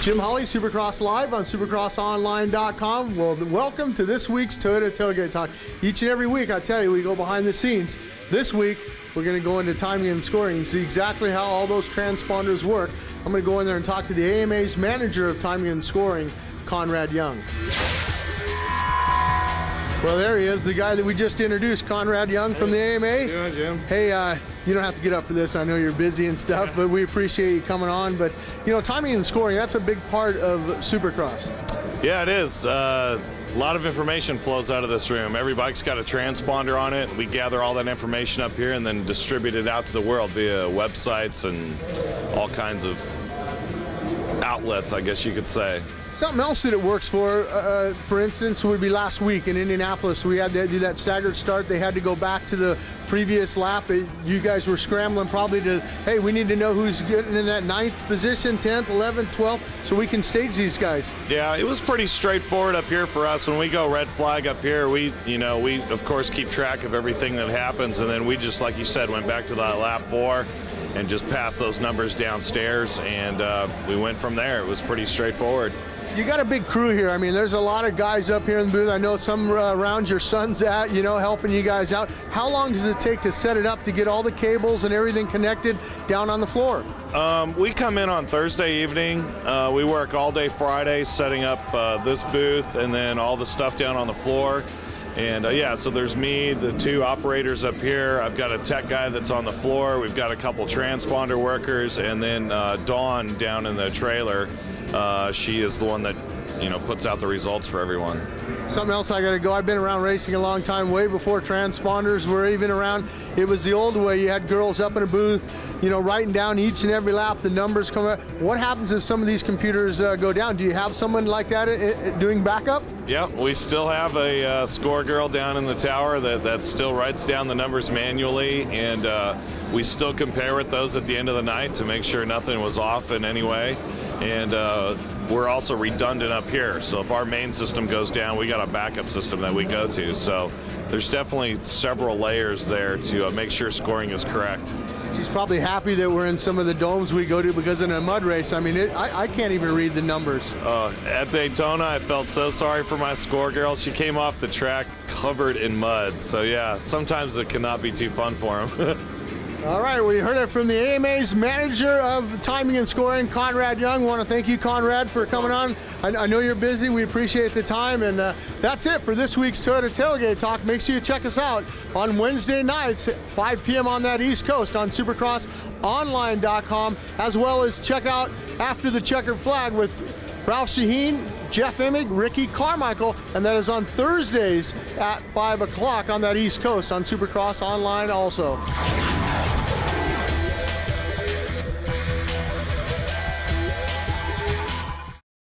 Jim Holley, Supercross Live on SupercrossOnline.com. Well, welcome to this week's Toyota Tailgate Talk. Each and every week, I tell you, we go behind the scenes. This week, we're going to go into timing and scoring and see exactly how all those transponders work. I'm going to go in there and talk to the AMA's manager of timing and scoring, Conrad Young. Well, there he is, the guy that we just introduced, Conrad Young from the AMA. How you doing, Jim? Hey, you don't have to get up for this. I know you're busy and stuff, but we appreciate you coming on. But, you know, timing and scoring, that's a big part of Supercross. Yeah, it is. A lot of information flows out of this room. Every bike's got a transponder on it. We gather all that information up here and then distribute it out to the world via websites and all kinds of outlets, I guess you could say. Something else that it works for instance, would be last week in Indianapolis. We had to do that staggered start. They had to go back to the previous lap. You guys were scrambling probably to, hey, we need to know who's getting in that 9th position, 10th, 11th, 12th, so we can stage these guys. Yeah, it was pretty straightforward up here for us. When we go red flag up here, we of course keep track of everything that happens, and then we just, like you said, went back to that lap 4 and just passed those numbers downstairs, and we went from there. It was pretty straightforward. You got a big crew here. I mean, there's a lot of guys up here in the booth. I know some around your son's at, you know, helping you guys out. How long does it take to set it up to get all the cables and everything connected down on the floor? We come in on Thursday evening. We work all day Friday setting up this booth and then all the stuff down on the floor. And yeah, so there's me, the 2 operators up here. I've got a tech guy that's on the floor. We've got a couple transponder workers, and then Dawn down in the trailer. She is the one that, you know, puts out the results for everyone. Something else I gotta go. I've been around racing a long time, way before transponders were even around. It was the old way. You had girls up in a booth, you know, writing down each and every lap, the numbers come out. What happens if some of these computers go down? Do you have someone like that doing backup? Yep, we still have a score girl down in the tower that still writes down the numbers manually, and we still compare with those at the end of the night to make sure nothing was off in any way. And we're also redundant up here, so if our main system goes down, we got a backup system that we go to. So there's definitely several layers there to make sure scoring is correct. She's probably happy that we're in some of the domes we go to, because in a mud race, I mean, I can't even read the numbers. At Daytona, I felt so sorry for my score girl. She came off the track covered in mud. So yeah, sometimes it cannot be too fun for them. All right, well, you heard it from the AMA's manager of timing and scoring, Conrad Young. We want to thank you, Conrad, for coming on. I know you're busy. We appreciate the time. And that's it for this week's Toyota Tailgate Talk. Make sure you check us out on Wednesday nights at 5 p.m. on that East Coast on SupercrossOnline.com, as well as check out After the Checkered Flag with Ralph Shaheen, Jeff Emig, Ricky Carmichael, and that is on Thursdays at 5 o'clock on that East Coast on Supercross Online also.